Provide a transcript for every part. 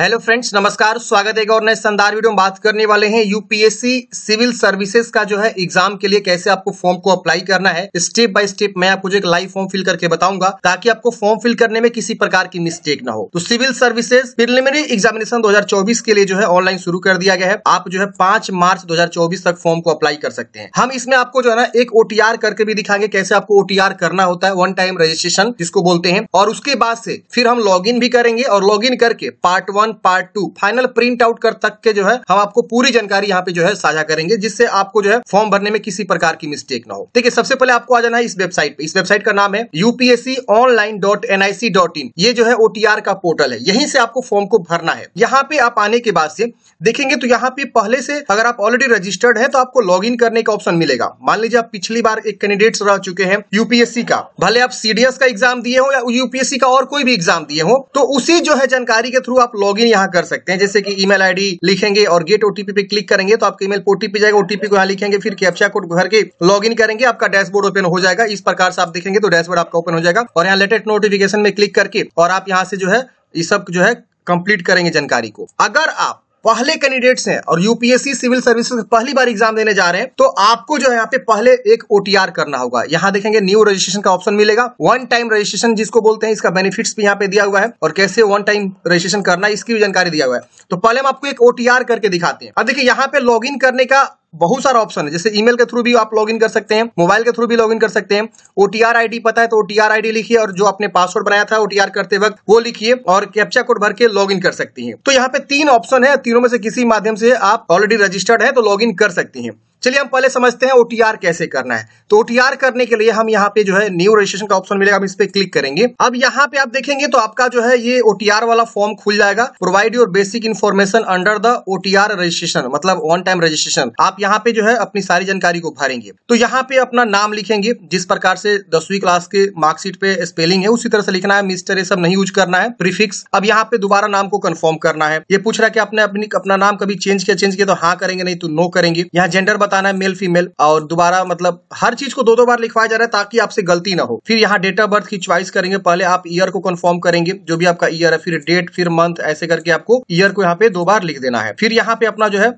Hello friends, नमस्कार। स्वागत है एक और नए शानदार वीडियो में। बात करने वाले हैं यूपीएससी सिविल सर्विसेज का जो है एग्जाम के लिए कैसे आपको फॉर्म को अप्लाई करना है। स्टेप बाय स्टेप मैं आपको जो एक लाइव फॉर्म फिल करके बताऊंगा ताकि आपको फॉर्म फिल करने में किसी प्रकार की मिस्टेक ना हो। तो सिविल सर्विसेज प्रिलिमिनरी एग्जामिनेशन 2024 के लिए जो है ऑनलाइन शुरू कर दिया गया है। आप जो है 5 मार्च 2024 तक फॉर्म को अप्लाई कर सकते हैं। हम इसमें आपको जो है ना एक OTR करके भी दिखाएंगे कैसे आपको OTR करना होता है, वन टाइम रजिस्ट्रेशन जिसको बोलते हैं। और उसके बाद से फिर हम लॉग इन भी करेंगे और लॉग इन करके part 1, part 2 final print out कर तक के जो है हम आपको पूरी जानकारी यहाँ पे जो है साझा करेंगे, जिससे आपको जो है फॉर्म भरने में किसी प्रकार की मिस्टेक ना हो। देखिए, सबसे पहले आपको आ जाना है इस वेबसाइट पे। इस वेबसाइट का नाम है upsconline.nic.in। ये जो है OTR का पोर्टल है, यहीं से आपको फॉर्म को भरना है। यहाँ पे आप आने के बाद से देखेंगे तो यहाँ पे पहले से अगर आप ऑलरेडी रजिस्टर्ड है तो आपको लॉग इन करने का ऑप्शन मिलेगा। मान लीजिए आप पिछली बार एक कैंडिडेट रह चुके हैं यूपीएससी का, भले आप CDS का एग्जाम दिए हो या यूपीएससी का और कोई भी एग्जाम दिए हो, तो उसी जो है जानकारी के थ्रू आप लॉगिन यहाँ कर सकते हैं। जैसे कि ईमेल ID लिखेंगे और गेट OTP पे क्लिक करेंगे तो आपके ईमेल OTP जाएगा। OTP को यहाँ लिखेंगे, फिर कैप्चा कोड भर के लॉगिन करेंगे, आपका डैशबोर्ड ओपन हो जाएगा। इस प्रकार से आप देखेंगे तो डैशबोर्ड आपका ओपन हो जाएगा और यहाँ लेटेस्ट नोटिफिकेशन में क्लिक करके और आप यहाँ से जो है ये सब जो है कंप्लीट करेंगे जानकारी को। अगर आप पहले कैंडिडेट्स हैं और यूपीएससी सिविल सर्विसेज पहली बार एग्जाम देने जा रहे हैं तो आपको जो है यहाँ पे पहले एक OTR करना होगा। यहाँ देखेंगे न्यू रजिस्ट्रेशन का ऑप्शन मिलेगा, वन टाइम रजिस्ट्रेशन जिसको बोलते हैं। इसका बेनिफिट्स भी यहाँ पे दिया हुआ है और कैसे वन टाइम रजिस्ट्रेशन करना है इसकी भी जानकारी दिया हुआ है। तो पहले हम आपको एक OTR करके दिखाते हैं। अब देखिए, यहाँ पे लॉग इन करने का बहुत सारा ऑप्शन है। जैसे ईमेल के थ्रू भी आप लॉगिन कर सकते हैं, मोबाइल के थ्रू भी लॉगिन कर सकते हैं। OTR ID पता है तो OTR ID लिखिए और जो आपने पासवर्ड बनाया था OTR करते वक्त वो लिखिए और कैप्चा कोड भर के लॉगिन कर सकती हैं। तो यहाँ पे 3 ऑप्शन है, तीनों में से किसी माध्यम से आप ऑलरेडी रजिस्टर्ड है तो लॉगिन कर सकती हैं। चलिए हम पहले समझते हैं OTR कैसे करना है। तो OTR करने के लिए हम यहाँ पे जो है न्यू रजिस्ट्रेशन का ऑप्शन मिलेगा, हम इस पे क्लिक करेंगे। अब यहाँ पे आप देखेंगे तो आपका जो है ये OTR वाला फॉर्म खुल जाएगा। Provide your basic information under the OTR registration, मतलब वन टाइम रजिस्ट्रेशन। आप यहाँ पे जो है अपनी सारी जानकारी को भरेंगे। तो यहाँ पे अपना नाम लिखेंगे, जिस प्रकार से 10वीं क्लास के मार्कशीट पे स्पेलिंग है उसी तरह से लिखना है। मिस्टर ये सब नहीं यूज करना है, प्रीफिक्स। अब यहाँ पे दोबारा नाम को कंफर्म करना है। ये पूछ रहा है कि आपने अपना नाम कभी चेंज किया तो हाँ करेंगे, नहीं तो नो करेंगे। यहाँ जेंडर बताना है, मेल फीमेल। और दोबारा मतलब हर चीज को 2-2 बार लिखवाया जा रहा है ताकि आपसे गलती ना हो। फिर यहाँ डेट ऑफ बर्थ की चॉइस करेंगे। पहले आप ईयर को कंफर्म करेंगे, जो भी आपका ईयर है, फिर डेट, फिर मंथ, ऐसे करके आपको ईयर को यहाँ पे 2 बार लिख देना है। फिर यहाँ पे अपना जो है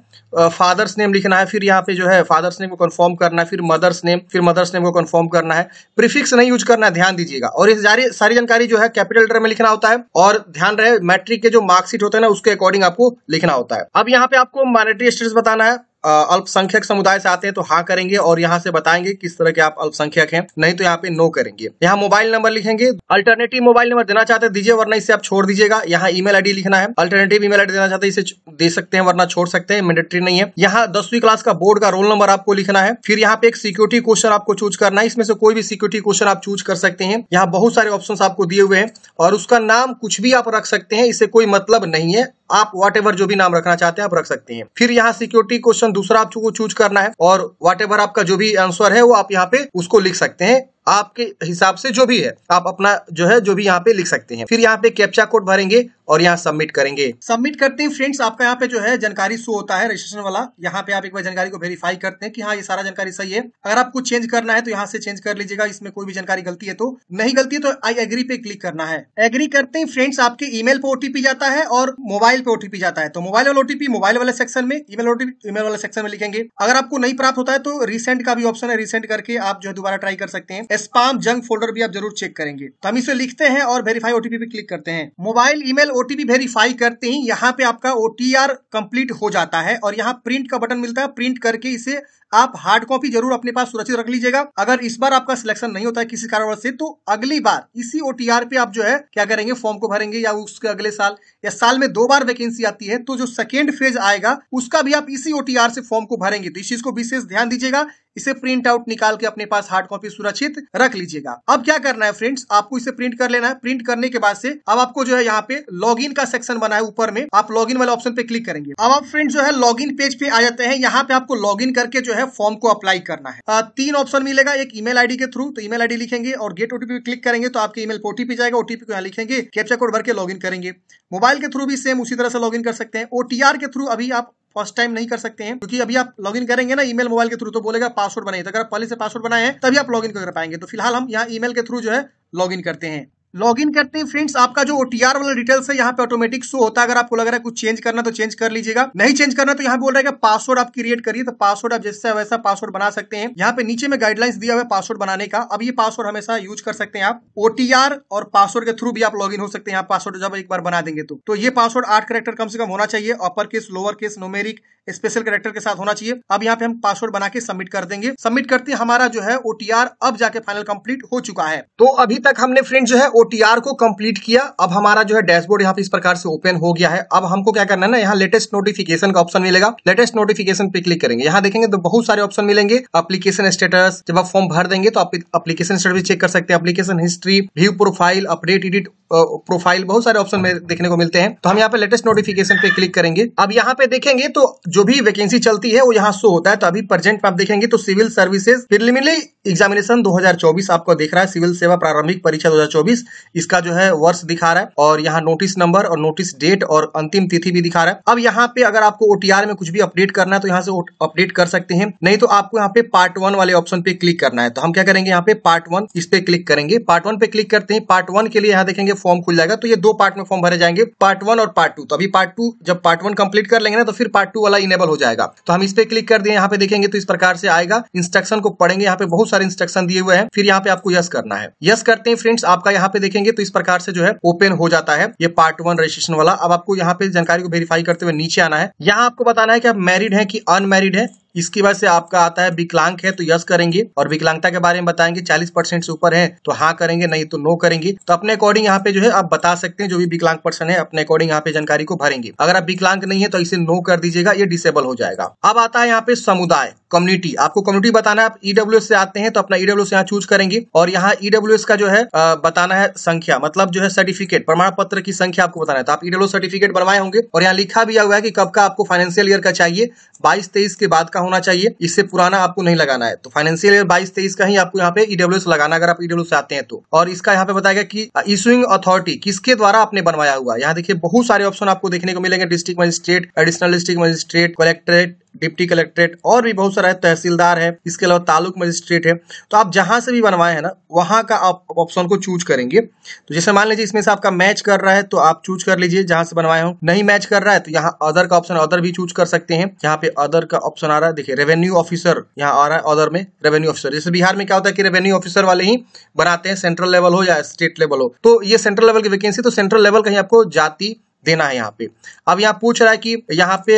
फादर्स नेम लिखना है। फिर यहाँ पे जो है फादर्स नेम को कंफर्म करना है, फिर मदर्स नेम, फिर मदर्स नेम को कंफर्म करना है। प्रीफिक्स नहीं यूज करना है, ध्यान दीजिएगा। और ये सारी जानकारी जो है कैपिटल लेटर में लिखना होता है। और ध्यान रहे, मैट्रिक के जो मार्कशीट होता है ना उसके अकॉर्डिंग आपको लिखना होता है। अब यहाँ पे आपको मॉनेटरी स्टेटस बताना है। अल्पसंख्यक समुदाय से आते हैं तो हाँ करेंगे और यहाँ से बताएंगे किस तरह के आप अल्पसंख्यक हैं, नहीं तो यहाँ पे नो करेंगे। यहाँ मोबाइल नंबर लिखेंगे, अल्टरनेटिव मोबाइल नंबर देना चाहते हैं दीजिए, वरना इसे आप छोड़ दीजिएगा। यहाँ ईमेल ID लिखना है, अल्टरनेटिव ईमेल ID देना चाहते हैं इसे दे सकते हैं वरना छोड़ सकते हैं, मैंडेटरी नहीं है। यहाँ 10वीं क्लास का बोर्ड का रोल नंबर आपको लिखना है। फिर यहाँ पे एक सिक्योरिटी क्वेश्चन आपको चूज करना है। इसमें से कोई भी सिक्योरिटी क्वेश्चन आप चूज कर सकते हैं। यहाँ बहुत सारे ऑप्शन आपको दिए हुए हैं और उसका नाम कुछ भी आप रख सकते हैं, इससे कोई मतलब नहीं है। आप व्हाटएवर जो भी नाम रखना चाहते हैं आप रख सकते हैं। फिर यहाँ सिक्योरिटी क्वेश्चन दूसरा आपको चूज करना है और व्हाटएवर आपका जो भी आंसर है वो आप यहाँ पे उसको लिख सकते हैं। आपके हिसाब से जो भी है आप अपना जो भी यहाँ पे लिख सकते हैं। फिर यहाँ पे कैप्चा कोड भरेंगे और यहाँ सबमिट करेंगे। सबमिट करते हैं फ्रेंड्स, आपका यहाँ पे जो है जानकारी शो होता है रजिस्ट्रेशन वाला। यहाँ पे आप एक बार जानकारी को वेरीफाई करते हैं कि हाँ ये सारा जानकारी सही है। अगर आपको चेंज करना है तो यहाँ से चेंज कर लीजिएगा, इसमें कोई भी जानकारी गलती है तो। नहीं गलती है तो आई एग्री पे क्लिक करना है। एग्री करते हैं फ्रेंड्स, आपके ईमेल पे OTP जाता है और मोबाइल पे OTP जाता है। तो मोबाइल वाला OTP मोबाइल वाले सेक्शन में, ईमेल OTP ईमेल वाले सेक्शन में लिखेंगे। अगर आपको नहीं प्राप्त होता है तो रीसेंड का भी ऑप्शन है, रीसेंड करके आप जो है दोबारा ट्राई कर सकते हैं। स्पाम जंक फोल्डर भी आप जरूर चेक करेंगे। तो हम इसे लिखते हैं और वेरीफाई OTP पे क्लिक करते हैं। मोबाइल ईमेल OTP वेरीफाई करते ही यहाँ पे आपका OTR कंप्लीट हो जाता है और यहाँ प्रिंट का बटन मिलता है। प्रिंट करके इसे आप हार्ड कॉपी जरूर अपने पास सुरक्षित रख लीजिएगा। अगर इस बार आपका सिलेक्शन नहीं होता है किसी कारणवश से तो अगली बार इसी OTR पे आप जो है क्या करेंगे, फॉर्म को भरेंगे या उसके अगले साल या साल में 2 बार वैकेंसी आती है तो जो सेकेंड फेज आएगा उसका भी आप इसी OTR से फॉर्म को भरेंगे। तो इस चीज को विशेष ध्यान दीजिएगा, इसे प्रिंट आउट निकाल के अपने पास हार्ड कॉपी सुरक्षित रख लीजिएगा। अब क्या करना है फ्रेंड्स, आपको इसे प्रिंट कर लेना है। प्रिंट करने के बाद से अब आपको जो है यहाँ पे लॉगिन का सेक्शन बना है ऊपर में, आप लॉगिन वाले ऑप्शन पे क्लिक करेंगे। अब आप फ्रेंड्स जो है लॉगिन पेज पे आ जाते हैं। यहाँ पे आपको लॉगिन करके जो है फॉर्म को अप्लाई करना है। 3 ऑप्शन मिलेगा, एक ईमेल ID के थ्रू, तो ईमेल ID लिखेंगे और गेट OTP पे क्लिक करेंगे तो आपके ईमेल OTP जाएगा। OTP को यहाँ लिखेंगे, कैप्चा कोड भर के लॉगिन करेंगे। मोबाइल के थ्रू भी सेम उसी तरह से लॉगिन कर सकते हैं। OTR के थ्रू अभी आप फर्स्ट टाइम नहीं कर सकते हैं क्योंकि अभी आप लॉगिन करेंगे ना ईमेल मोबाइल के थ्रू तो बोलेगा पासवर्ड बनाइए। तो अगर आप पहले से पासवर्ड बनाए हैं तभी आप लॉगिन कर पाएंगे। तो फिलहाल हम यहाँ ईमेल के थ्रू जो है लॉगिन करते हैं। लॉगिन करते हैं फ्रेंड्स, आपका जो ओटीआर वाला डिटेल्स है यहाँ पे ऑटोमेटिक शो होता है। अगर आपको लग रहा है कुछ चेंज करना तो चेंज कर लीजिएगा, नहीं चेंज करना तो यहाँ बोल रहा है कि पासवर्ड आप क्रिएट करिए, तो पासवर्ड आप जैसा वैसा पासवर्ड बना सकते हैं। यहाँ पे नीचे में गाइडलाइंस दिया हुआ है पासवर्ड बनाने का। अब ये पासवर्ड हमेशा यूज कर सकते हैं आप, ओटीआर और पासवर्ड के थ्रू भी आप लॉगिन हो सकते हैं। यहाँ पासवर्ड जब एक बार बना देंगे तो ये पासवर्ड 8 कैरेक्टर कम से कम होना चाहिए, upper case lower case numeric special character के साथ होना चाहिए। अब यहाँ पे हम पासवर्ड बना के सबमिट कर देंगे। सबमिट करते हमारा जो है ओटीआर अब जाके फाइनल कंप्लीट हो चुका है। तो अभी तक हमने फ्रेंड जो है ओटीआर को कंप्लीट किया। अब हमारा जो है डैशबोर्ड यहाँ पे इस प्रकार से ओपन हो गया है। अब हमको क्या करना है ना, यहाँ लेटेस्ट नोटिफिकेशन का ऑप्शन मिलेगा, लेटेस्ट नोटिफिकेशन पे क्लिक करेंगे। यहाँ देखेंगे तो बहुत सारे ऑप्शन मिलेंगे, एप्लीकेशन स्टेटस, जब आप फॉर्म भर देंगे तो आप एप्लीकेशन स्टेटस भी चेक कर सकते हैं, application history, view profile, update, edit profile, बहुत सारे ऑप्शन में देखने को मिलते हैं। तो हम यहाँ पे लेटेस्ट नोटिफिकेशन पे क्लिक करेंगे। अब यहाँ पे देखेंगे तो जो भी वैकेंसी चलती है वो यहाँ शो होता है। तो अभी प्रेजेंट में आप देखेंगे तो सिविल सर्विसेज प्रिलिमिनरी एग्जामिनेशन 2024 आपको दिख रहा है, सिविल सेवा प्रारंभिक परीक्षा 2024 इसका जो है वर्ष दिखा रहा है, और यहाँ नोटिस नंबर और नोटिस डेट और अंतिम तिथि भी दिखा रहा है। अब यहाँ पे अगर आपको ओटीआर में कुछ भी अपडेट करना है तो यहाँ से अपडेट कर सकते हैं, नहीं तो आपको यहाँ पे पार्ट 1 वाले ऑप्शन पे क्लिक करना है। तो हम क्या करेंगे, यहाँ पे पार्ट 1 इस पे क्लिक करेंगे। पार्ट 1 पे क्लिक करते हैं। पार्ट 1 के लिए यहाँ देखेंगे फॉर्म खुल जाएगा, तो ये 2 पार्ट में फॉर्म भरे जाएंगे, पार्ट 1 और पार्ट 2। तो अभी पार्ट 2 जब पार्ट 1 कंप्लीट कर लेंगे ना तो फिर पार्ट 2 वाला इनेबल हो जाएगा। तो हम इस पे क्लिक कर दिए। यहाँ पे देखेंगे तो इस प्रकार से आएगा, इंस्ट्रक्शन को पढ़ेंगे, यहाँ पे बहुत सारे इंस्ट्रक्शन दिए हुए हैं। फिर यहाँ पे आपको यस करना है। यस करते हैं फ्रेंड्स, आपका यहाँ पे देखेंगे तो इस प्रकार से जो है ओपन हो जाता है ये पार्ट 1 रजिस्ट्रेशन वाला। अब आपको यहाँ पे जानकारी को वेरीफाई करते हुए नीचे आना है। यहाँ आपको बताना है कि आप मैरिड है कि अनमैरिड है। इसकी वजह से आपका आता है विकलांग है तो यस करेंगे, और विकलांगता के बारे में बताएंगे, 40% से ऊपर है तो हाँ करेंगे, नहीं तो नो करेंगे। तो अपने अकॉर्डिंग यहाँ पे जो है आप बता सकते हैं, जो भी विकलांग पर्सन है अपने अकॉर्डिंग यहाँ पे जानकारी को भरेंगे। अगर आप विकलांग नहीं है तो इसे नो कर दीजिएगा, ये डिसेबल हो जाएगा। अब आता है यहाँ पे समुदाय कम्युनिटी, आपको कम्युनिटी बताना है। आप ईडब्ल्यूएस से आते हैं तो अपना ईडब्ल्यूएस यहाँ चूज करेंगे, और यहाँ ईडब्ल्यूएस का जो है बताना है संख्या, मतलब जो है सर्टिफिकेट प्रमाण पत्र की संख्या आपको बताना है। तो आप ईडब्ल्यूएस सर्टिफिकेट बनवाए होंगे, और यहाँ लिखा भी हुआ है कि कब का आपको फाइनेंशियल ईयर का चाहिए, 22-23 के बाद का होना चाहिए, इससे पुराना आपको नहीं लगाना है। तो फाइनेंशियल ईयर 22-23 का ही आपको यहाँ पे ईडब्ल्यूएस लगाना अगर आप ईडब्ल्यूएस आते हैं तो। और इसका यहाँ पे बताएगा कि इशूइंग अथॉरिटी किसके द्वारा आपने बनवाया हुआ। यहाँ देखिए बहुत सारे ऑप्शन आपको देखने को मिलेंगे, district magistrate, additional district magistrate, collectorate, deputy collectorate, और भी बहुत सारा है, तहसीलदार है, इसके अलावा तालुक मजिस्ट्रेट है। तो आप जहां से भी बनवाए हैं ना वहां का आप ऑप्शन को चूज करेंगे। तो जैसे मान लीजिए इसमें से आपका मैच कर रहा है तो आप चूज कर लीजिए जहां से बनवाए हो, नहीं मैच कर रहा है तो यहाँ अदर का ऑप्शन, अदर भी चूज कर सकते हैं। यहाँ पे अदर का ऑप्शन आ रहा है, देखिए रेवेन्यू ऑफिसर यहाँ आ रहा है, अदर में रेवेन्यू ऑफिसर। जैसे बिहार में क्या होता है कि रेवेन्यू ऑफिसर वाले ही बनाते हैं, सेंट्रल लेवल हो या स्टेट लेवल हो। तो ये सेंट्रल लेवल की वैकेंसी, तो सेंट्रल लेवल का ही आपको जाति देना है यहाँ पे। अब यहाँ पूछ रहा है कि यहाँ पे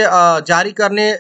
जारी करने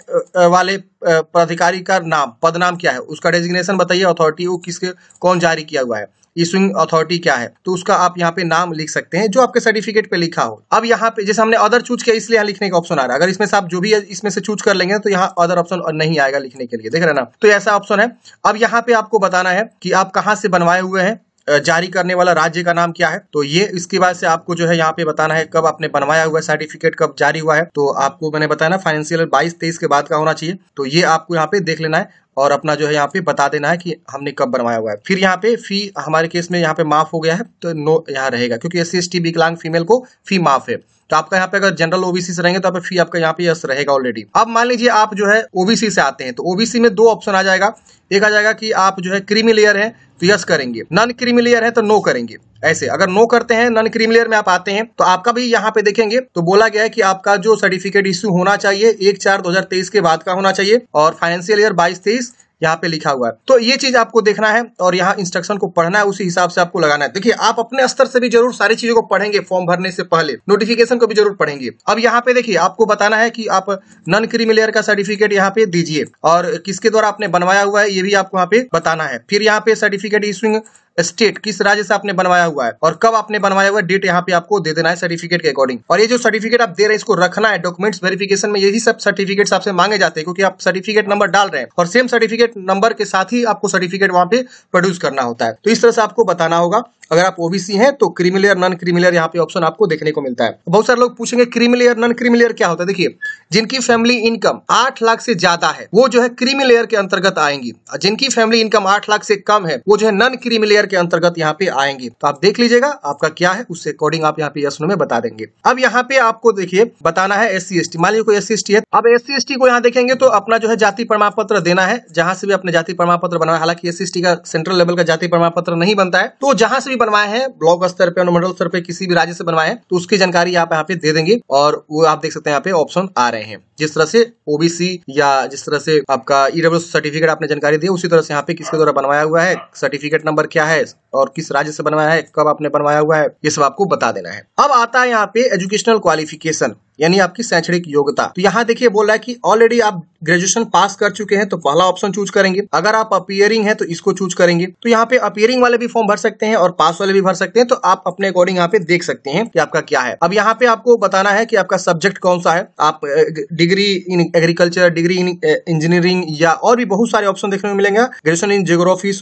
वाले पदाधिकारी का नाम, पदनाम क्या है, उसका डेजिग्नेशन बताइए, अथॉरिटी वो किसके कौन जारी किया हुआ है, इशूइंग अथॉरिटी क्या है, तो उसका आप यहाँ पे नाम लिख सकते हैं जो आपके सर्टिफिकेट पे लिखा हो। अब यहाँ पे जैसे हमने अदर चूज किया इसलिए यहाँ लिखने का ऑप्शन आ रहा है, अगर इसमें से आप जो भी इसमें से चूज कर लेंगे तो यहाँ अदर ऑप्शन नहीं आएगा लिखने के लिए, देख रहे ना, तो ऐसा ऑप्शन है। अब यहाँ पे आपको बताना है कि आप कहाँ से बनवाए हुए हैं, जारी करने वाला राज्य का नाम क्या है। तो ये इसके बाद से आपको जो है यहाँ पे बताना है कब आपने बनवाया हुआ है सर्टिफिकेट, कब जारी हुआ है। तो आपको मैंने बताया ना फाइनेंशियल 22-23 के बाद का होना चाहिए, तो ये आपको यहाँ पे देख लेना है और अपना जो है यहाँ पे बता देना है कि हमने कब बनवाया हुआ है। फिर यहाँ पे फी हमारे केस में यहाँ पे माफ हो गया है तो नो यहाँ रहेगा, क्योंकि SC ST विकलांग फीमेल को फी माफ है। तो आपका यहाँ पे अगर जनरल ओबीसी से रहेंगे तो आपका फी आपका यहाँ पे यस रहेगा ऑलरेडी। अब मान लीजिए आप जो है ओबीसी से आते हैं तो ओबीसी में 2 ऑप्शन आ जाएगा, एक आ जाएगा कि आप जो है क्रीमी लेयर है तो यस करेंगे, नॉन क्रीमी लेयर है तो नो करेंगे। ऐसे अगर नो करते हैं, नॉन क्रीमी लेयर में आप आते हैं तो आपका भी यहाँ पे देखेंगे तो बोला गया है कि आपका जो सर्टिफिकेट इश्यू होना चाहिए 1/4/2023 के बाद का होना चाहिए, और फाइनेंशियल ईयर 22-23 यहाँ पे लिखा हुआ है। तो ये चीज आपको देखना है और यहाँ इंस्ट्रक्शन को पढ़ना है, उसी हिसाब से आपको लगाना है। देखिए आप अपने स्तर से भी जरूर सारी चीजों को पढ़ेंगे, फॉर्म भरने से पहले नोटिफिकेशन को भी जरूर पढ़ेंगे। अब यहाँ पे देखिए आपको बताना है कि आप नॉन क्रीमी लेयर का सर्टिफिकेट यहाँ पे दीजिए, और किसके द्वारा आपने बनवाया हुआ है ये भी आपको यहाँ पे बताना है। फिर यहाँ पे सर्टिफिकेट इशूइंग स्टेट, किस राज्य से आपने बनवाया हुआ है और कब आपने बनवाया हुआ है, डेट यहाँ पे आपको दे देना है सर्टिफिकेट के अकॉर्डिंग। और ये जो सर्टिफिकेट आप दे रहे हैं इसको रखना है, डॉक्यूमेंट्स वेरिफिकेशन में यही सब सर्टिफिकेट्स आपसे मांगे जाते हैं, क्योंकि आप सर्टिफिकेट नंबर डाल रहे हैं और सेम सर्टिफिकेट नंबर के साथ ही आपको सर्टिफिकेट वहां पे प्रोड्यूस करना होता है। तो इस तरह से आपको बताना होगा। अगर आप ओबीसी हैं तो creamy layer non creamy layer यहाँ पे ऑप्शन आपको देखने को मिलता है। बहुत सारे लोग पूछेंगे creamy layer non creamy layer क्या होता है। देखिए जिनकी फैमिली इनकम 8 लाख से ज्यादा है वो जो है क्रीमी लेयर के अंतर्गत आएंगी, जिनकी फैमिली इनकम 8 लाख से कम है वो जो है नॉन क्रीमी लेयर के अंतर्गत यहाँ पे आएंगे। तो आप देख लीजिएगा आपका क्या है, उससे अकॉर्डिंग आप यहाँ पे यस नो में बता देंगे। अब यहाँ पे आपको देखिए बताना है SC ST, मान लीजिए कोई SC ST है। अब SC ST को यहाँ देखेंगे तो अपना जो है जाति प्रमाण पत्र देना है, जहां से भी अपने जाति प्रमाण पत्र बनाया। हालांकि SC ST का सेंट्रल लेवल का जाति प्रमाण पत्र नहीं बनता है, तो जहां से भी बनवाए हैं, ब्लॉक स्तर पे, अनुमंडल स्तर पे, किसी भी राज्य से बनवाए हैं तो उसकी जानकारी आप यहाँ पे दे देंगे। और वो आप देख सकते हैं यहाँ पे ऑप्शन आ रहे हैं, जिस तरह से ओबीसी या जिस तरह से आपका ईडब्ल्यूएस सर्टिफिकेट आपने जानकारी दी, उसी तरह से यहाँ पे किसके द्वारा बनवाया हुआ है, सर्टिफिकेट नंबर क्या है और किस राज्य से बनवाया है, कब आपने बनवाया हुआ है, ये सब आपको बता देना है। अब आता है यहाँ पे एजुकेशनल क्वालिफिकेशन यानी आपकी शैक्षणिक योग्यता। तो यहाँ देखिए बोल रहा है कि ऑलरेडी आप ग्रेजुएशन पास कर चुके हैं तो पहला ऑप्शन चूज करेंगे, अगर आप अपीयरिंग है तो इसको चूज करेंगे। तो यहाँ पे अपीयरिंग वाले भी फॉर्म भर सकते हैं और पास वाले भी भर सकते हैं, तो आप अपने अकॉर्डिंग यहाँ पे देख सकते हैं कि आपका क्या है। अब यहाँ पे आपको बताना है कि आपका सब्जेक्ट कौन सा है। आप degree in agriculture, degree in engineering या और भी बहुत सारे ऑप्शन देखने को मिलेंगे। Graduation in geography,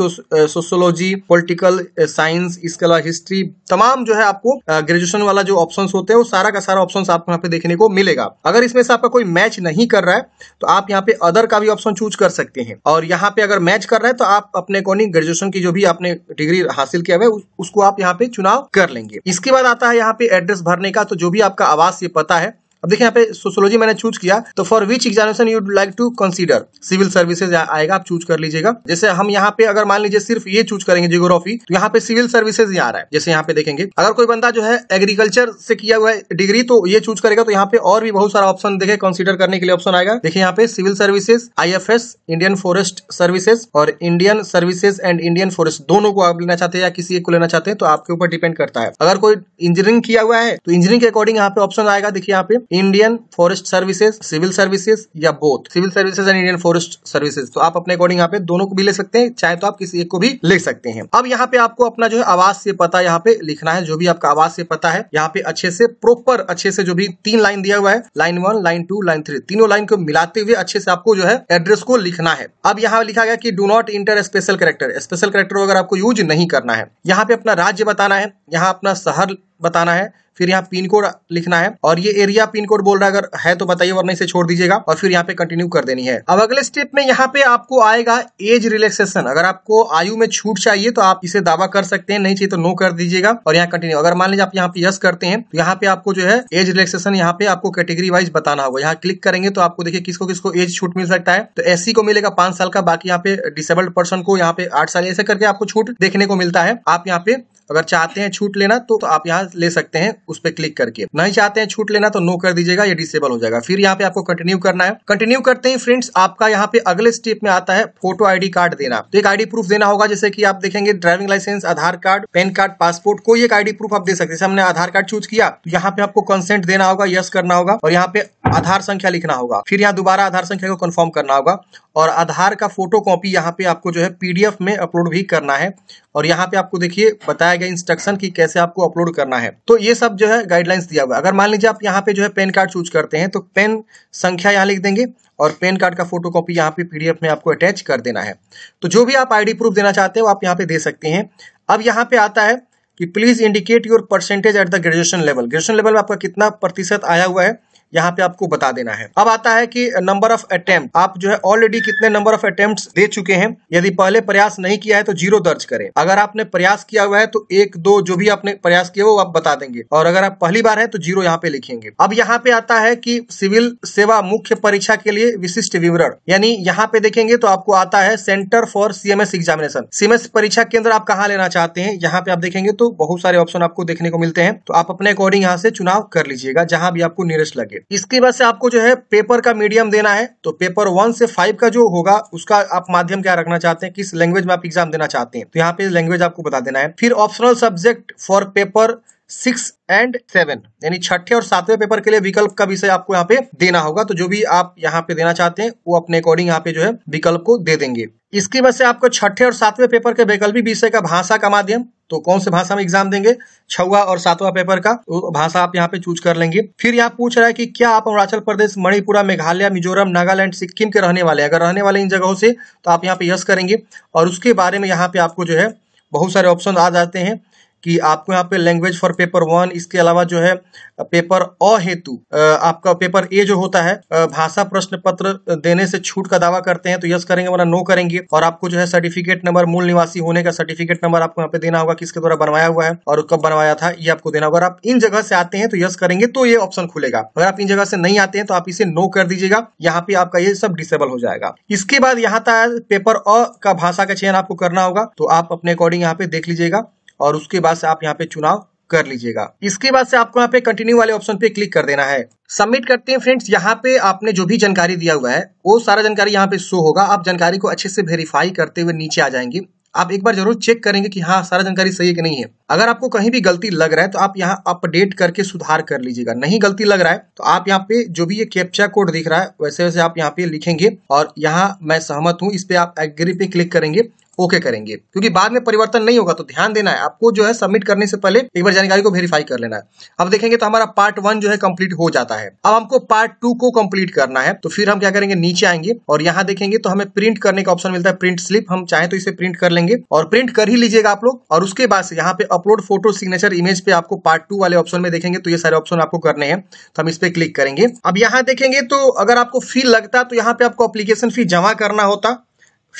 sociology, political science, इसके अलावा हिस्ट्री, तमाम जो है आपको ग्रेजुएशन वाला जो ऑप्शन होते हैं वो सारा का सारा ऑप्शन आपको यहाँ पे देखने को मिलेगा। अगर इसमें से आपका कोई मैच नहीं कर रहा है तो आप यहाँ पे अदर का भी ऑप्शन चूज कर सकते हैं, और यहाँ पे अगर मैच कर रहा है तो आप अपने अकॉर्डिंग ग्रेजुएशन की जो भी आपने डिग्री हासिल किया है उसको आप यहाँ पे चुनाव कर लेंगे। इसके बाद आता है यहाँ पे एड्रेस भरने का, तो जो भी आपका आवास ये पता है। अब देखिए यहाँ पे सोशियोलॉजी मैंने चूज किया, तो for which examination you like to consider, civil services आएगा, आप चूज कर लीजिएगा। जैसे हम यहाँ पे अगर मान लीजिए सिर्फ ये चूज करेंगे जियोग्राफी, तो यहाँ पे सिविल सर्विसेज आ रहा है। जैसे यहाँ पे देखेंगे अगर कोई बंदा जो है एग्रीकल्चर से किया हुआ है डिग्री तो ये चूज करेगा। तो यहाँ पे और भी बहुत सारा ऑप्शन देखे कंसीडर करने के लिए ऑप्शन आएगा। देखिए यहाँ पे civil services, IFS, Indian forest services और Indian services and Indian forest, दोनों को आप लेना चाहते हैं या किसी एक को लेना चाहते हैं तो आपके ऊपर डिपेंड करता है। अगर कोई इंजीनियरिंग किया हुआ है तो इंजीनियरिंग के अकॉर्डिंग यहाँ पे ऑप्शन आएगा। देखिए यहाँ पे Indian forest services, civil services या both civil services and Indian forest services, तो आप अपने अकॉर्डिंग यहाँ पे दोनों को भी ले सकते हैं, चाहे तो आप किसी एक को भी ले सकते हैं। अब यहाँ पे आपको अपना जो है आवास से पता यहाँ पे लिखना है, जो भी आपका आवास से पता है। यहाँ पे अच्छे से प्रॉपर अच्छे से जो भी 3 लाइन दिया हुआ है, लाइन 1, लाइन 2, लाइन 3, तीनों लाइन को मिलाते हुए अच्छे से आपको जो है एड्रेस को लिखना है। अब यहाँ लिखा गया कि do not enter special character, special character अगर आपको यूज नहीं करना है। यहाँ पे अपना राज्य बताना है, यहाँ अपना शहर बताना है, फिर यहाँ पिन कोड लिखना है और ये एरिया पिन कोड बोल रहा है, अगर है तो बताइए वरना इसे छोड़ दीजिएगा, और फिर यहाँ पे कंटिन्यू कर देनी है। अब अगले स्टेप में यहाँ पे आपको आएगा एज रिलैक्सेशन, अगर आपको आयु में छूट चाहिए तो आप इसे दावा कर सकते हैं, नहीं चाहिए तो नो कर दीजिएगा। और यहाँ कंटिन्यू, अगर मान लीजिए आप यहाँ पे यस करते हैं तो यहाँ पे आपको जो है एज रिलैक्सेशन यहाँ पे आपको कैटेगरी वाइज बताना होगा। यहाँ क्लिक करेंगे तो आपको देखिए किसको किसको एज छूट मिल सकता है, तो एससी को मिलेगा 5 साल का, बाकी यहाँ पे डिसेबल्ड पर्सन को यहाँ पे 8 साल, ऐसे करके आपको छूट देखने को मिलता है। आप यहाँ पे अगर चाहते हैं छूट लेना तो आप यहाँ ले सकते हैं उस पर क्लिक करके, नहीं चाहते हैं छूट लेना तो नो कर दीजिएगा, ये डिसेबल हो जाएगा। फिर यहाँ पे आपको कंटिन्यू करना है। कंटिन्यू करते ही फ्रेंड्स आपका यहाँ पे अगले स्टेप में आता है फोटो आईडी कार्ड देना, तो एक आईडी प्रूफ देना होगा। जैसे कि आप देखेंगे driving licence, Aadhaar card, PAN card, passport, कोई एक आईडी प्रूफ आप दे सकते हैं। हमने आधार कार्ड चूज किया तो यहाँ पे आपको कंसेंट देना होगा, यस करना होगा और यहाँ पे आधार संख्या लिखना होगा। फिर यहाँ दोबारा आधार संख्या को कंफर्म करना होगा और आधार का फोटो कॉपी यहाँ पे आपको जो है PDF में अपलोड भी करना है। और यहाँ पे आपको देखिए बताया गया इंस्ट्रक्शन कि कैसे आपको अपलोड करना है, तो ये सब जो है गाइडलाइंस दिया हुआ है। अगर मान लीजिए आप यहाँ पे जो है पैन कार्ड चूज करते हैं तो पैन संख्या यहाँ लिख देंगे और पैन कार्ड का फोटो कॉपी यहाँ पे PDF में आपको अटैच कर देना है। तो जो भी आप ID प्रूफ देना चाहते हो आप यहाँ पे दे सकते हैं। अब यहाँ पे आता है कि please indicate your percentage at the graduation level, graduation level में आपका कितना प्रतिशत आया हुआ है यहाँ पे आपको बता देना है। अब आता है कि नंबर ऑफ अटेम्प्ट, आप जो है ऑलरेडी कितने नंबर ऑफ अटेम्प्ट्स दे चुके हैं। यदि पहले प्रयास नहीं किया है तो 0 दर्ज करें, अगर आपने प्रयास किया हुआ है तो 1, 2 जो भी आपने प्रयास किया वो आप बता देंगे, और अगर आप पहली बार है तो 0 यहाँ पे लिखेंगे। अब यहाँ पे आता है कि सिविल सेवा मुख्य परीक्षा के लिए विशिष्ट विवरण, यानी यहाँ पे देखेंगे तो आपको आता है centre for CMS examination, CMS परीक्षा केंद्र आप कहाँ लेना चाहते हैं। यहाँ पे आप देखेंगे तो बहुत सारे ऑप्शन आपको देखने को मिलते हैं, तो आप अपने अकॉर्डिंग यहाँ से चुनाव कर लीजिएगा जहाँ भी आपको नियरेस्ट लगे। इसके बाद से आपको जो है पेपर का मीडियम देना है, तो पेपर 1 से 5 का जो होगा उसका आप माध्यम क्या रखना चाहते हैं, किस लैंग्वेज में आप एग्जाम देना चाहते हैं, तो यहाँ पे लैंग्वेज आपको बता देना है। फिर optional subject for paper 6 and 7 यानी 6ठे और 7वें पेपर के लिए विकल्प का विषय आपको यहाँ पे देना होगा, तो जो भी आप यहाँ पे देना चाहते हैं वो अपने अकॉर्डिंग यहाँ पे जो है विकल्प को दे देंगे। इसकी वजह से आपको 6ठे और 7वें पेपर के वैकल्पिक विषय का भाषा का माध्यम, तो कौन से भाषा में एग्जाम देंगे, 6वां और 7वां पेपर का भाषा आप यहाँ पे चूज कर लेंगे। फिर यहाँ पूछ रहा है कि क्या आप अरुणाचल प्रदेश, मणिपुरा, मेघालय, मिजोरम, नागालैंड, सिक्किम के रहने वाले, अगर रहने वाले इन जगहों से तो आप यहाँ पे यस करेंगे। और उसके बारे में यहाँ पे आपको जो है बहुत सारे ऑप्शन आ जाते हैं कि आपको यहाँ पे लैंग्वेज फॉर पेपर 1, इसके अलावा जो है पेपर अ हेतु आपका पेपर ए जो होता है भाषा प्रश्न पत्र देने से छूट का दावा करते हैं तो यस करेंगे वरना नो करेंगे। और आपको जो है सर्टिफिकेट नंबर, मूल निवासी होने का सर्टिफिकेट नंबर आपको यहाँ पे देना होगा, किसके द्वारा बनवाया हुआ है और कब बनवाया था ये आपको देना होगा। अगर आप इन जगह से आते हैं तो यस करेंगे तो ये ऑप्शन खुलेगा, अगर आप इन जगह से नहीं आते हैं तो आप इसे नो कर दीजिएगा, यहाँ पे आपका ये सब डिसेबल हो जाएगा। इसके बाद यहाँ पेपर अ का भाषा का चयन आपको करना होगा, तो आप अपने अकॉर्डिंग यहाँ पे देख लीजिएगा। और उसके बाद से आप यहाँ पे चुनाव कर लीजिएगा। इसके बाद से आपको यहाँ पे कंटिन्यू वाले ऑप्शन पे क्लिक कर देना है। सबमिट करते हैं फ्रेंड्स। यहाँ पे आपने जो भी जानकारी दिया हुआ है वो सारा जानकारी यहाँ पे शो होगा। आप जानकारी को अच्छे से वेरीफाई करते हुए नीचे आ जाएंगे। आप एक बार जरूर चेक करेंगे कि हाँ सारा जानकारी सही है कि नहीं है। अगर आपको कहीं भी गलती लग रहा है तो आप यहाँ अपडेट करके सुधार कर लीजिएगा। नहीं गलती लग रहा है तो आप यहाँ पे जो भी ये कैप्चा कोड दिख रहा है वैसे वैसे आप यहाँ पे लिखेंगे और यहाँ मैं सहमत हूँ इस पे आप एग्री पे क्लिक करेंगे, ओके करेंगे, क्योंकि बाद में परिवर्तन नहीं होगा। तो ध्यान देना है आपको, जो है सबमिट करने से पहले एक बार जानकारी को वेरीफाई कर लेना है। अब देखेंगे तो हमारा पार्ट 1 जो है कंप्लीट हो जाता है। अब हमको पार्ट 2 को कंप्लीट करना है तो फिर हम क्या करेंगे, नीचे आएंगे और यहाँ देखेंगे तो हमें प्रिंट करने का ऑप्शन मिलता है, प्रिंट स्लिप। हम चाहे तो इसे प्रिंट कर लेंगे और प्रिंट कर ही लीजिएगा आप लोग। और उसके बाद से यहाँ पे अपलोड फोटो सिग्नेचर इमेज पे आपको पार्ट 2 वाले ऑप्शन में देखेंगे तो ये सारे ऑप्शन आपको करने हैं, तो हम इस पे क्लिक करेंगे। अब यहाँ देखेंगे तो अगर आपको फी लगता तो यहाँ पे आपको एप्लीकेशन फी जमा करना होता।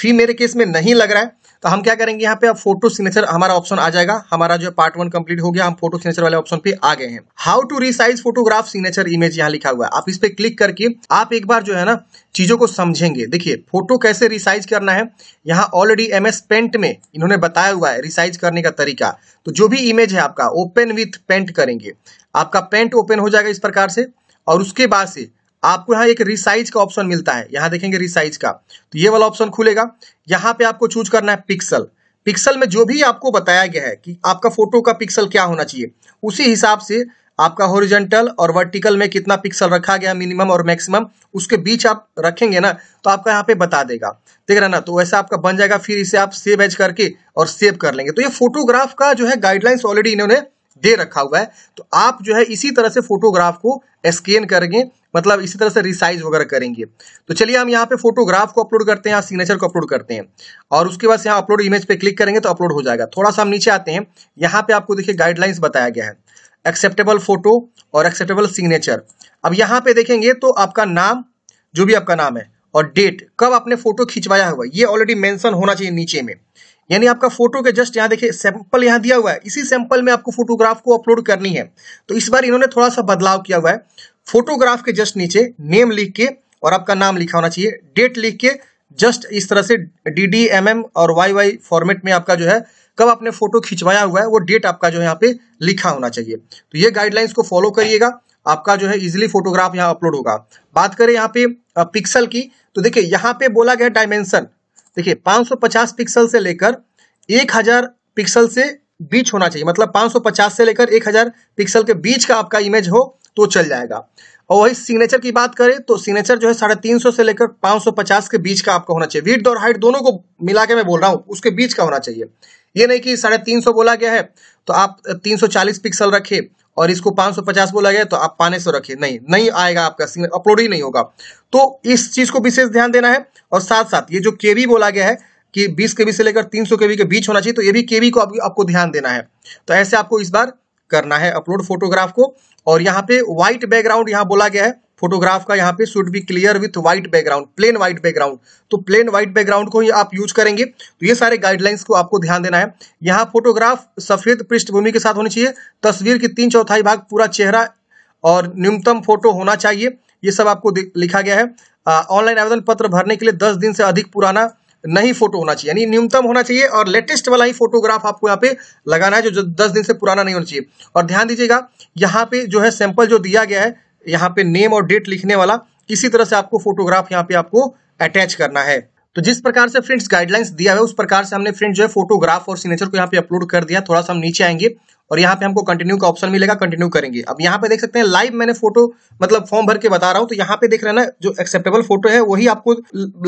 फी मेरे केस में नहीं लग रहा है तो हम क्या करेंगे, यहाँ पे आप फोटो सिग्नेचर हमारा ऑप्शन आ जाएगा। हमारा जो पार्ट 1 कंप्लीट हो गया, हम फोटो सिग्नेचर वाले ऑप्शन पे आ गए हैं। How to resize photograph signature image यहाँ लिखा हुआ है। आप इस पे क्लिक करके आप एक बार जो है ना चीजों को समझेंगे। देखिए फोटो कैसे रिसाइज करना है, यहाँ ऑलरेडी MS पेंट में इन्होंने बताया हुआ है रिसाइज करने का तरीका। तो जो भी इमेज है आपका, ओपन विथ पेंट करेंगे, आपका पेंट ओपन हो जाएगा इस प्रकार से। और उसके बाद से आपको यहाँ एक रिसाइज का ऑप्शन मिलता है, यहाँ देखेंगे रिसाइज का, तो ये वाला ऑप्शन खुलेगा। यहाँ पे आपको चूज करना है पिक्सल। पिक्सल में जो भी आपको बताया गया है कि आपका फोटो का पिक्सल क्या होना चाहिए, उसी हिसाब से आपका हॉरिजॉन्टल और वर्टिकल में कितना पिक्सल रखा गया, मिनिमम और मैक्सिमम, उसके बीच आप रखेंगे ना तो आपका यहाँ पे बता देगा, देख रहे ना, तो वैसा आपका बन जाएगा। फिर इसे आप सेव एज करके और सेव कर लेंगे। तो ये फोटोग्राफ का जो है गाइडलाइंस ऑलरेडी इन्होंने दे रखा हुआ है। तो आप जो है इसी तरह से फोटोग्राफ को स्कैन करेंगे, मतलब इसी तरह से रिसाइज वगैरह करेंगे। तो चलिए हम यहाँ पे फोटोग्राफ को अपलोड करते हैं, यहाँ सिग्नेचर को अपलोड करते हैं और उसके बाद यहाँ अपलोड इमेज पे क्लिक करेंगे तो अपलोड हो जाएगा। थोड़ा सा हम नीचे आते हैं, यहाँ पे आपको देखिए गाइडलाइंस बताया गया है, एक्सेप्टेबल फोटो और एक्सेप्टेबल सिग्नेचर। अब यहाँ पे देखेंगे तो आपका नाम, जो भी आपका नाम है, और डेट कब आपने फोटो खिंचवाया हुआ, ये ऑलरेडी मेंशन होना चाहिए नीचे में। यानी आपका फोटो के जस्ट यहाँ देखिए सैंपल यहाँ दिया हुआ है, इसी सैंपल में आपको फोटोग्राफ को अपलोड करनी है। तो इस बार इन्होंने थोड़ा सा बदलाव किया हुआ है, फोटोग्राफ के जस्ट नीचे नेम लिख के और आपका नाम लिखा होना चाहिए, डेट लिख के जस्ट इस तरह से DD MM और YY फॉर्मेट में आपका जो है कब आपने फोटो खिंचवाया हुआ है वो डेट आपका जो है यहाँ पे लिखा होना चाहिए। तो ये गाइडलाइंस को फॉलो करिएगा, आपका जो है इजिली फोटोग्राफ यहाँ अपलोड होगा। बात करें यहाँ पे पिक्सल की, तो देखिये यहाँ पे बोला गया डायमेंशन, देखिए 550 पिक्सल से लेकर 1000 पिक्सल से बीच होना चाहिए, मतलब 550 से लेकर 1000 पिक्सल के बीच का आपका इमेज हो तो चल जाएगा। और वही सिग्नेचर की बात करें तो सिग्नेचर जो है 350 से लेकर 550 के बीच का आपका होना चाहिए। विड्थ और हाइट दोनों को मिला के मैं बोल रहा हूँ, उसके बीच का होना चाहिए। ये नहीं कि 350 बोला गया है तो आप 340 पिक्सल रखे और इसको 550 बोला गया तो आप 500 रखिए, नहीं आएगा, आपका सिग्नेचर अपलोड ही नहीं होगा। तो इस चीज को विशेष ध्यान देना है। और साथ साथ ये जो केबी बोला गया है कि 20 KB से लेकर 300 KB के बीच होना चाहिए, तो ये भी केबी को आपको ध्यान देना है। तो ऐसे आपको इस बार करना है अपलोड फोटोग्राफ को। और यहाँ पे व्हाइट बैकग्राउंड यहाँ बोला गया है फोटोग्राफ का, यहाँ पे should be clear with white background, plain white background, तो प्लेन व्हाइट बैकग्राउंड को ही आप यूज करेंगे। तो ये सारे गाइडलाइंस को आपको ध्यान देना है। यहाँ फोटोग्राफ सफेद पृष्ठभूमि के साथ होनी चाहिए, तस्वीर की 3/4 भाग पूरा चेहरा और न्यूनतम फोटो होना चाहिए, ये सब आपको लिखा गया है। ऑनलाइन आवेदन पत्र भरने के लिए 10 दिन से अधिक पुराना नहीं फोटो होना चाहिए, यानी न्यूनतम होना चाहिए और लेटेस्ट वाला ही फोटोग्राफ आपको यहाँ पे लगाना है, जो 10 दिन से पुराना नहीं होना चाहिए। और ध्यान दीजिएगा यहाँ पे जो है सैंपल जो दिया गया है, यहाँ पे नेम और डेट लिखने वाला, इसी तरह से आपको फोटोग्राफ यहाँ पे आपको अटैच करना है। तो जिस प्रकार से फ्रेंड्स गाइडलाइंस दिया है उस प्रकार से हमने फ्रेंड्स जो है फोटोग्राफ और सिग्नेचर को यहाँ पे अपलोड कर दिया। थोड़ा सा हम नीचे आएंगे और यहाँ पे हमको कंटिन्यू का ऑप्शन मिलेगा, कंटिन्यू करेंगे। अब यहाँ पे देख सकते हैं लाइव मैंने फोटो मतलब फॉर्म भर के बता रहा हूँ, तो यहाँ पे देख रहे हैं ना जो एक्सेप्टेबल फोटो है वही आपको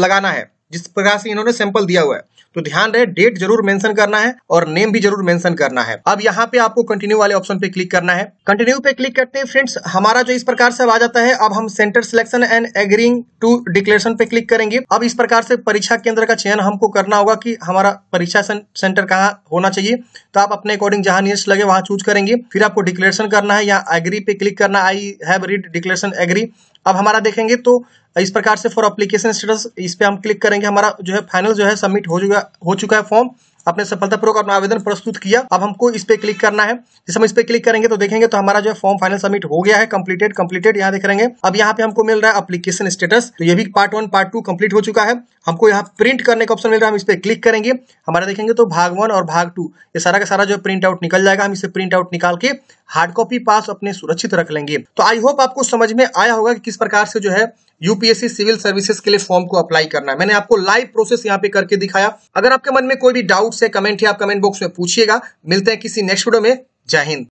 लगाना है, जिस प्रकार से इन्होंने सैंपल दिया हुआ है। तो ध्यान रहे डेट जरूर मेंशन करना है और नेम भी जरूर मेंशन करना है। अब यहाँ पे आपको कंटिन्यू वाले ऑप्शन पे क्लिक करना है। कंटिन्यू पे क्लिक करते हैं फ्रेंड्स, हमारा जो इस प्रकार से आ जाता है। अब हम centre selection and agreeing to declaration पे क्लिक करेंगे। अब इस प्रकार से परीक्षा केंद्र का चयन हमको करना होगा कि हमारा परीक्षा सेंटर कहाँ होना चाहिए। तो आप अपने अकॉर्डिंग जहाँ नियस्ट लगे वहाँ चूज करेंगे। फिर आपको डिक्लेरेशन करना है, यहाँ एग्री पे क्लिक करना, I have read declaration agree. अब हमारा देखेंगे तो इस प्रकार से फॉर एप्लीकेशन स्टेटस इस पे हम क्लिक करेंगे। हमारा जो है फाइनल जो है सबमिट हो चुका है फॉर्म, आपने सफलतापूर्वक अपना आवेदन प्रस्तुत किया। अब हमको इस पे क्लिक करना है। जैसे हम इस पे क्लिक करेंगे तो देखेंगे तो हमारा जो है फॉर्म फाइनल सबमिट हो गया है, कंप्लीटेड यहाँ देख रहे हैं। अब यहाँ पे हमको मिल रहा है एप्लीकेशन स्टेटस, तो ये भी पार्ट 1 पार्ट 2 कंप्लीट हो चुका है। हमको यहाँ प्रिंट करने का ऑप्शन मिल रहा है, हम इस पर क्लिक करेंगे। हमारा देखेंगे तो भाग 1 और भाग 2 ये सारा का सारा जो प्रिंट आउट निकल जाएगा। हम इसे प्रिंट आउट निकाल के हार्ड कॉपी पास अपने सुरक्षित रख लेंगे। तो आई होप आपको समझ में आया होगा कि किस प्रकार से जो है यूपीएससी सिविल सर्विसेज के लिए फॉर्म को अप्लाई करना है। मैंने आपको लाइव प्रोसेस यहाँ पे करके दिखाया। अगर आपके मन में कोई भी डाउट्स है, कमेंट है, आप कमेंट बॉक्स में पूछिएगा। मिलते हैं किसी नेक्स्ट वीडियो में। जय हिंद।